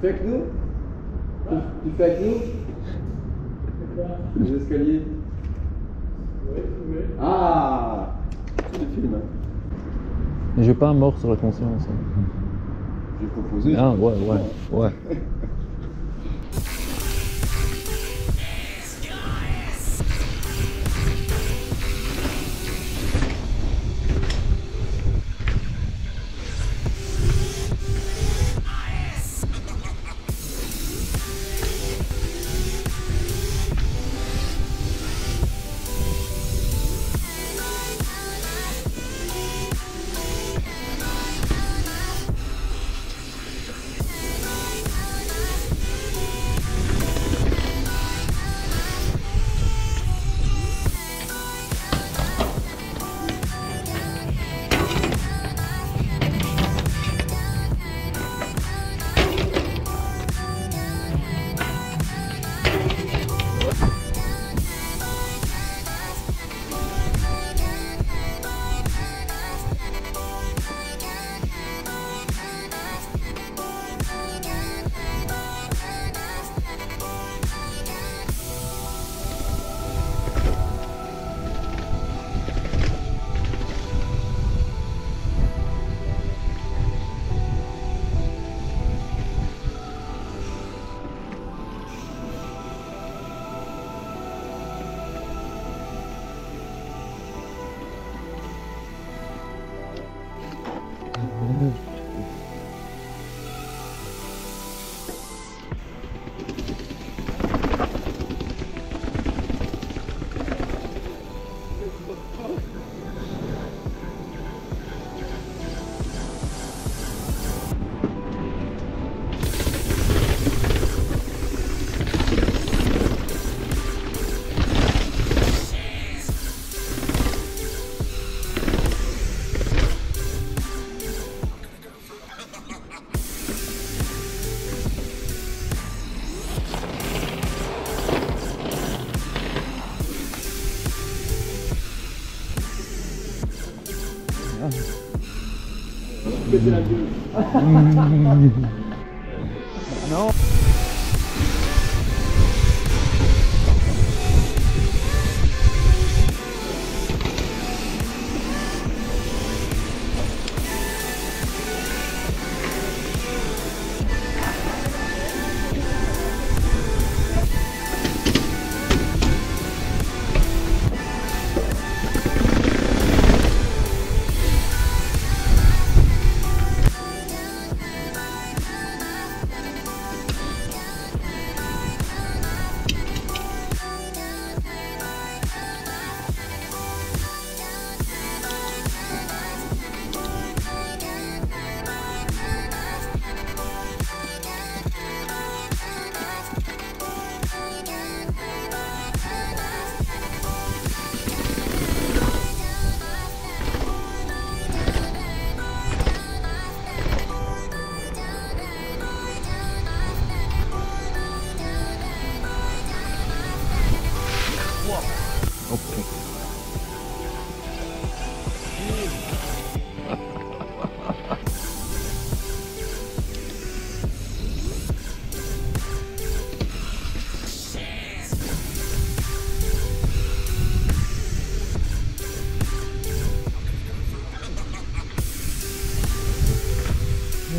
Fais que nous. Tu fais avec nous. Les escaliers. Oui. Ah, c'est le film. Mais je vais pas mort sur la conscience. Hein. J'ai proposé. Ah ouais. No.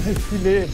Reculé.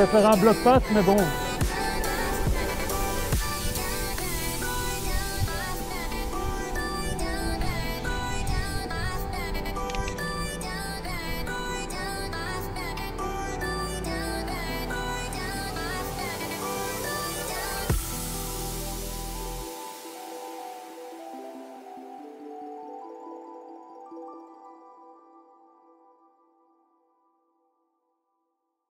Je vais faire un bloc-passe, mais bon...